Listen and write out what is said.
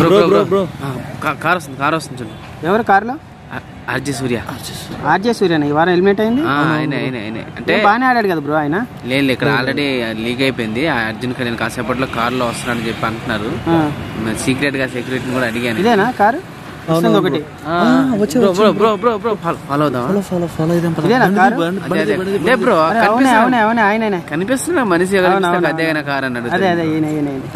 Bro car వస్తుంది చూడు. ఎవరు కార్లో? RJ Surya ఈ వారం ఎలిమినేట్ అయింది. అంటే బాగానే ఆడాడు కదా బ్రో ఆయన. లేదు, ఇక్కడ ఆల్రెడీ లీక్ అయిపోయింది. అర్జున్ కళ్యాణ్ కాసేపట్లో కార్ లో వస్తున్నాడు అని చెప్పి అంటున్నారు. సీక్రెట్ కూడా అడిగాను. ఇదేనా కారు? ఒకటి కనిపిస్తున్నా మనిషి అదే.